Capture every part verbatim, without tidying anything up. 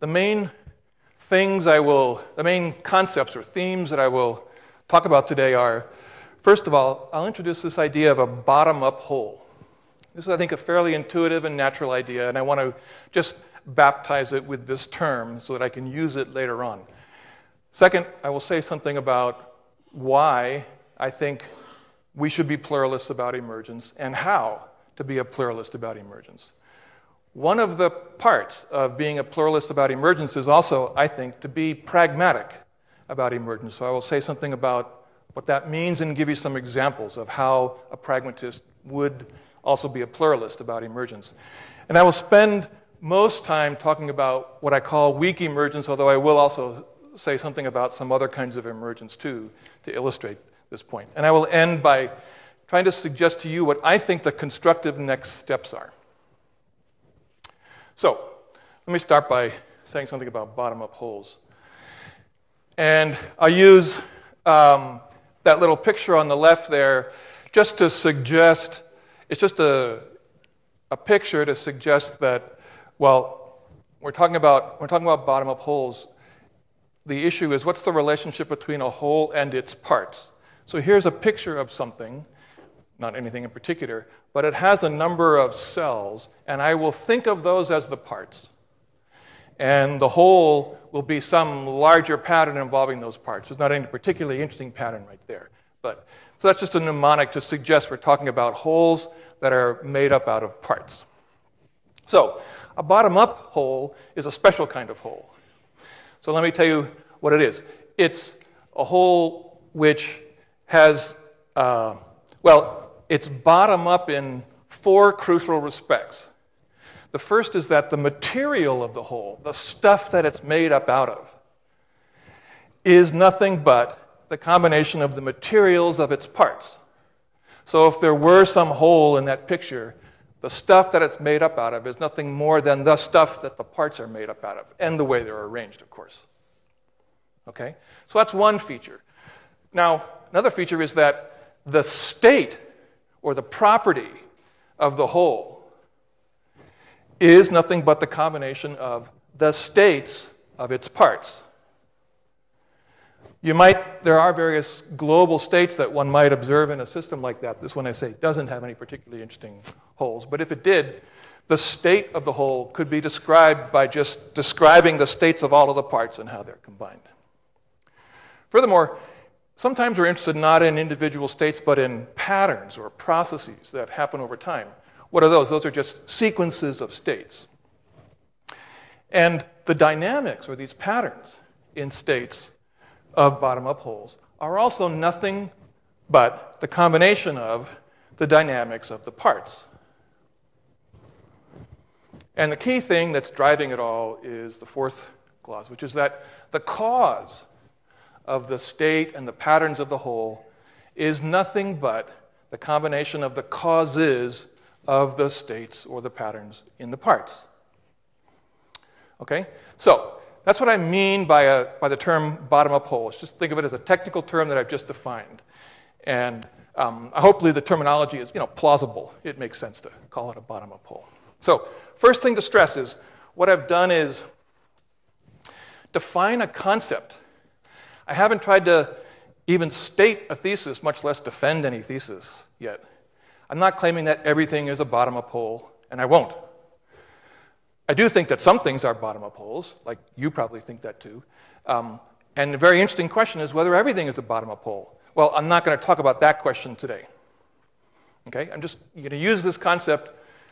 The main things I will, the main concepts or themes that I will talk about today are, first of all, I'll introduce this idea of a bottom-up whole. This is, I think, a fairly intuitive and natural idea, and I want to just baptize it with this term so that I can use it later on. Second, I will say something about why I think we should be pluralists about emergence and how to be a pluralist about emergence. One of the parts of being a pluralist about emergence is also, I think, to be pragmatic about emergence. So I will say something about what that means and give you some examples of how a pragmatist would also be a pluralist about emergence. And I will spend most time talking about what I call weak emergence, although I will also say something about some other kinds of emergence too, to illustrate this point. And I will end by trying to suggest to you what I think the constructive next steps are. So, let me start by saying something about bottom-up holes. And I'll use um, that little picture on the left there just to suggest, it's just a, a picture to suggest that, well, we're talking about, we're talking about bottom-up holes. The issue is, what's the relationship between a whole and its parts? So here's a picture of something, not anything in particular, but it has a number of cells, and I will think of those as the parts. And the whole will be some larger pattern involving those parts. There's not any particularly interesting pattern right there. But, so that's just a mnemonic to suggest we're talking about wholes that are made up out of parts. So a bottom-up whole is a special kind of whole. So let me tell you what it is. It's a whole which has, uh, well, it's bottom-up in four crucial respects. The first is that the material of the whole, the stuff that it's made up out of, is nothing but the combination of the materials of its parts. So if there were some whole in that picture, the stuff that it's made up out of is nothing more than the stuff that the parts are made up out of, and the way they're arranged, of course. Okay? So that's one feature. Now, another feature is that the state, or the property of the whole, is nothing but the combination of the states of its parts. You might, there are various global states that one might observe in a system like that. This one, I say, doesn't have any particularly interesting wholes. But if it did, the state of the whole could be described by just describing the states of all of the parts and how they're combined. Furthermore, sometimes we're interested not in individual states, but in patterns or processes that happen over time. What are those? Those are just sequences of states. And the dynamics, or these patterns in states, of bottom-up wholes are also nothing but the combination of the dynamics of the parts. And the key thing that's driving it all is the fourth clause, which is that the cause of the state and the patterns of the whole is nothing but the combination of the causes of the states or the patterns in the parts. Okay? So, that's what I mean by, a, by the term bottom-up whole. Just think of it as a technical term that I've just defined. And um, hopefully the terminology is, you know, plausible. It makes sense to call it a bottom-up whole. So first thing to stress is what I've done is define a concept. I haven't tried to even state a thesis, much less defend any thesis yet. I'm not claiming that everything is a bottom-up whole, and I won't. I do think that some things are bottom-up holes, like you probably think that too. Um, and a very interesting question is whether everything is a bottom-up hole. Well, I'm not going to talk about that question today. Okay? I'm just going to use this concept.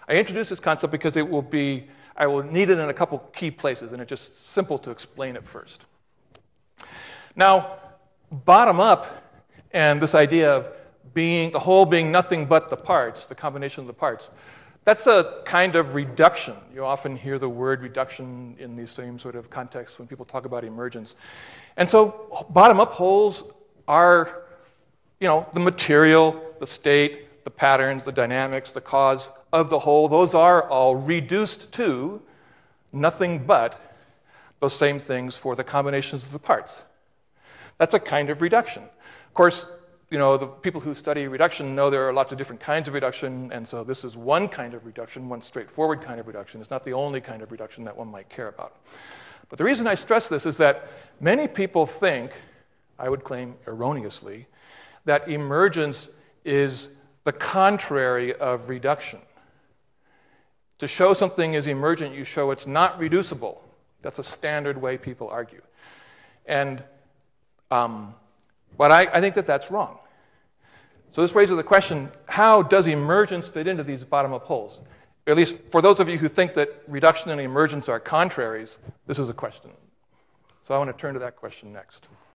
I introduced this concept because it will be, I will need it in a couple key places, and it's just simple to explain it first. Now, bottom-up and this idea of being the whole being nothing but the parts, the combination of the parts, that's a kind of reduction. You often hear the word reduction in these same sort of contexts when people talk about emergence. And so bottom-up holes are, you know, the material, the state, the patterns, the dynamics, the cause of the whole. Those are all reduced to nothing but those same things for the combinations of the parts. That's a kind of reduction. Of course, you know, the people who study reduction know there are lots of different kinds of reduction, and so this is one kind of reduction, one straightforward kind of reduction. It's not the only kind of reduction that one might care about. But the reason I stress this is that many people think, I would claim erroneously, that emergence is the contrary of reduction. To show something is emergent, you show it's not reducible. That's a standard way people argue. And, um, but I, I think that that's wrong. So this raises the question, how does emergence fit into these bottom-up holes? Or at least for those of you who think that reduction and emergence are contraries, this is a question. So I want to turn to that question next.